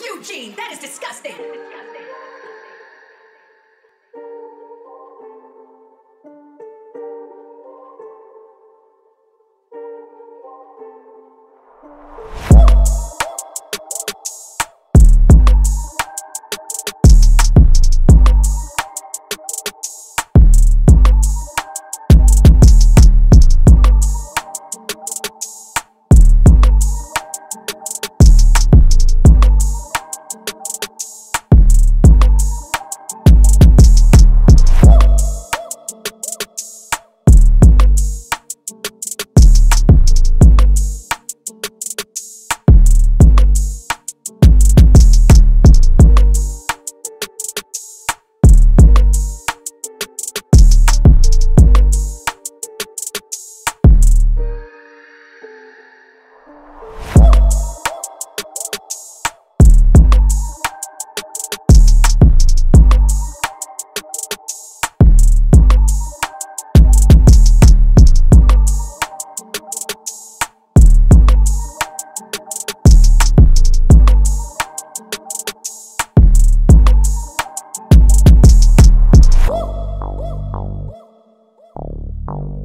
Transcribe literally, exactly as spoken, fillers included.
Eugene, that is disgusting. Oh,